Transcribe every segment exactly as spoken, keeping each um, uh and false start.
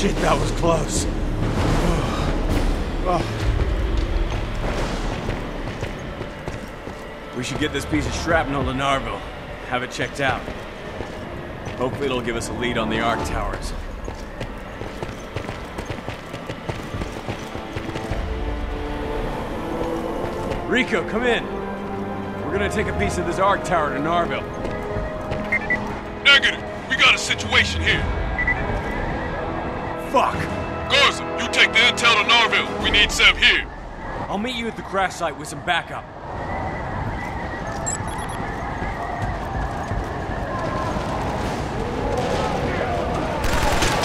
Shit, that was close. Oh. We should get this piece of shrapnel to Narville. Have it checked out. Hopefully it'll give us a lead on the Ark Towers. Rico, come in. We're gonna take a piece of this Ark Tower to Narville. Negative. We got a situation here. Fuck. Garza, you take the intel to Narville. We need Seb here. I'll meet you at the crash site with some backup.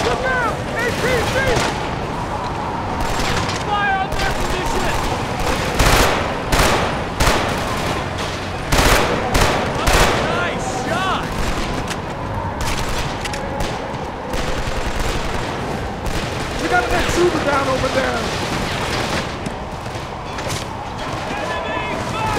Look out! A P C! Down over there! Enemy fire!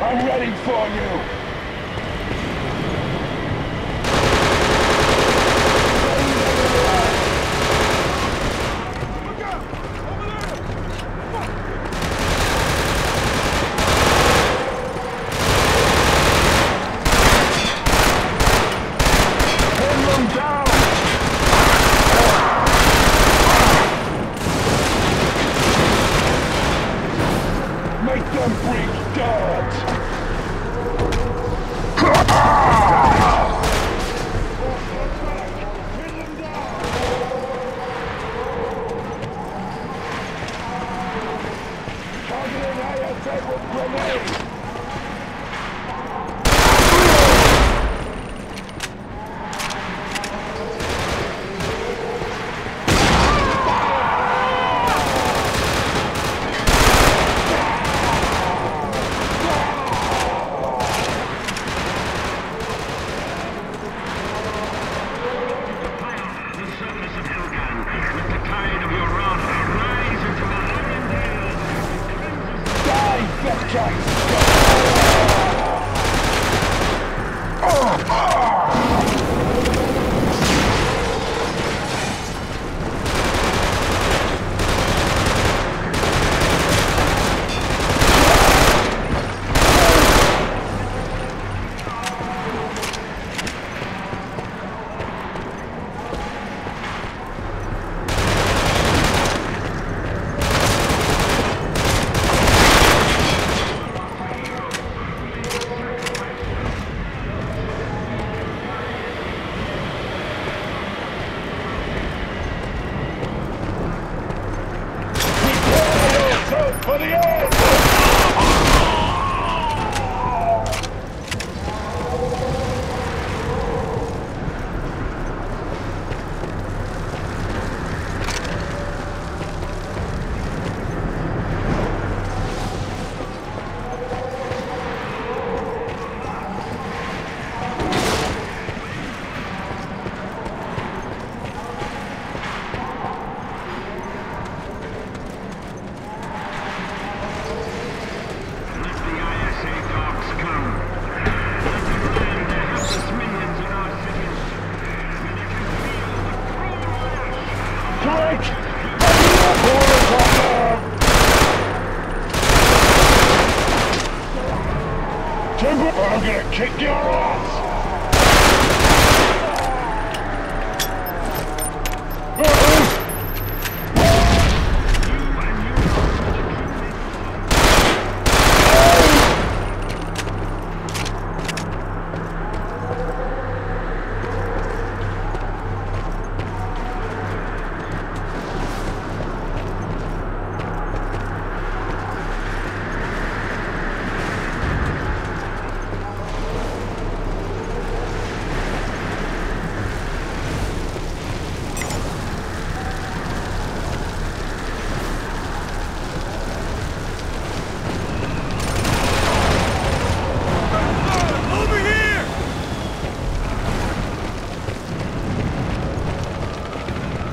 I'm ready for you!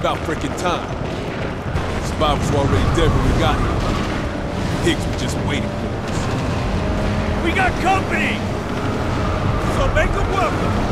About frickin' time. Spy was already dead when we got here. Higgs was just waiting for us. We got company! So make them welcome!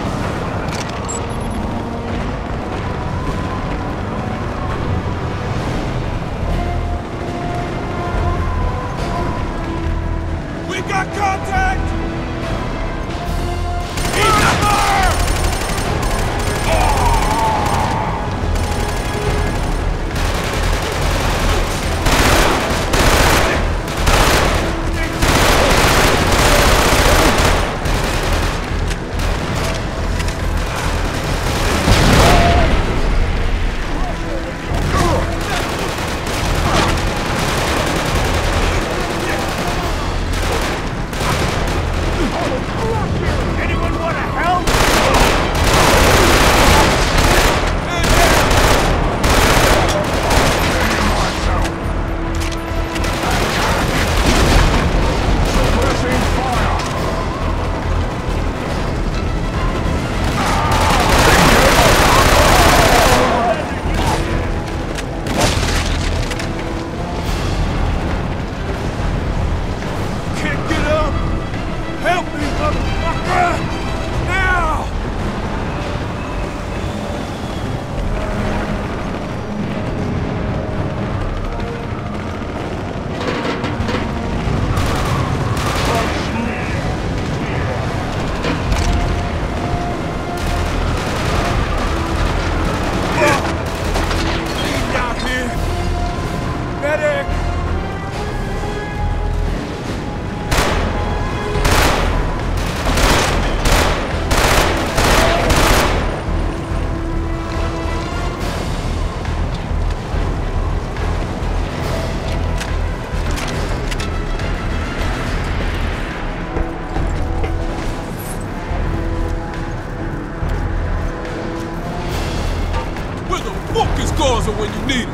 when you need it.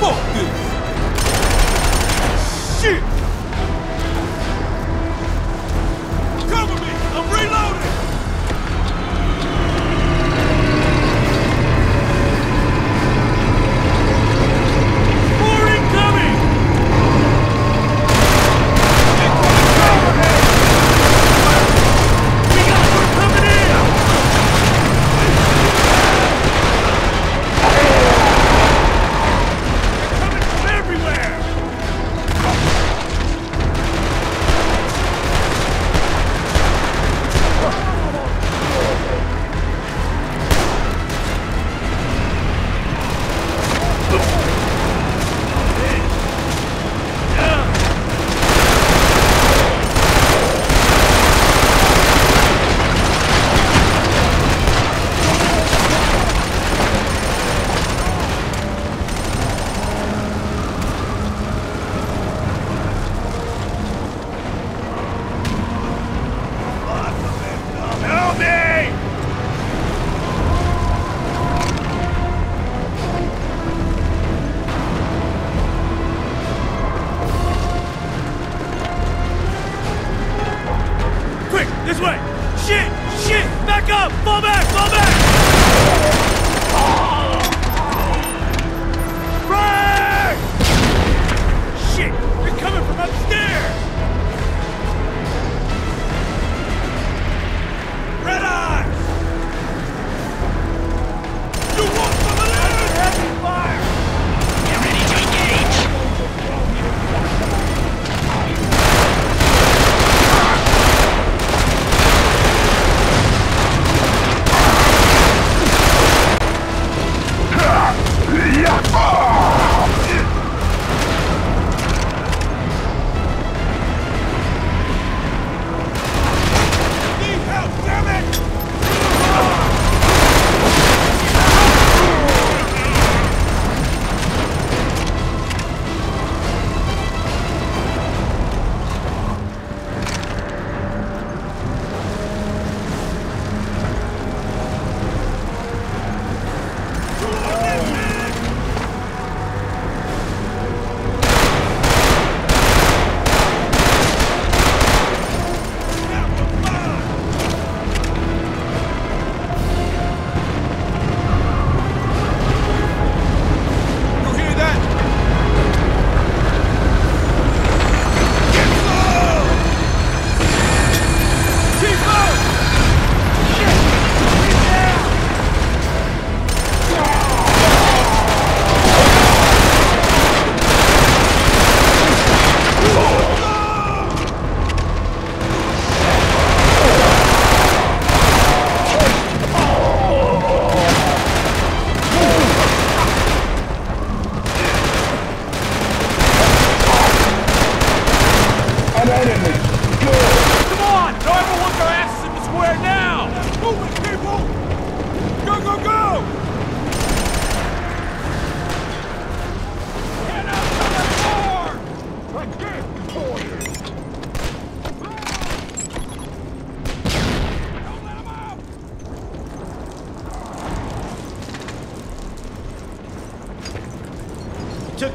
Fuck this. Shit. Cover me. I'm reloading.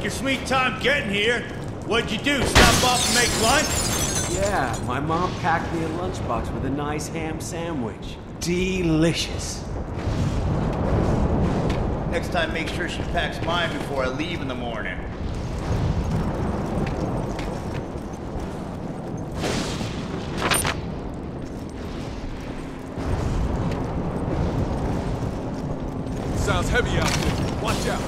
Sweet time getting here. What'd you do? Stop off and make lunch? Yeah, my mom packed me a lunchbox with a nice ham sandwich. Delicious. Next time, make sure she packs mine before I leave in the morning. Sounds heavy out there. Watch out.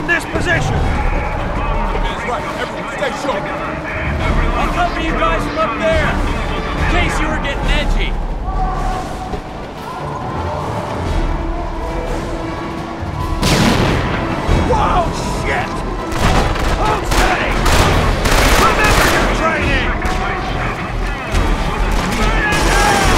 defend this position! That's right, everyone stay short! I'll cover you guys from up there, in case you were getting edgy. Whoa, shit! Hold steady! Remember your training! Get down!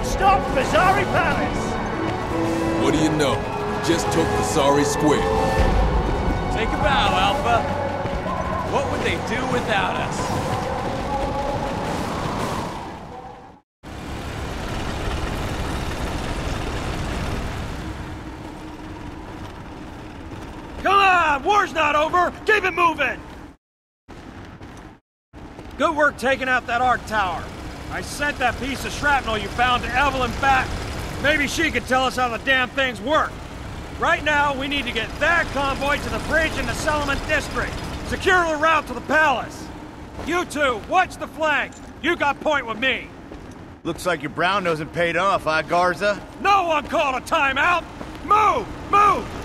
Can't stop Visari Palace! What do you know? Just took Visari Square. Take a bow, Alpha. What would they do without us? War's not over! Keep it moving! Good work taking out that Ark Tower. I sent that piece of shrapnel you found to Evelyn back. Maybe she could tell us how the damn things work. Right now, we need to get that convoy to the bridge in the Solomon district. Secure the route to the palace. You two, watch the flanks. You got point with me. Looks like your brown nosing paid off, huh, Garza? No one called a timeout! Move! Move!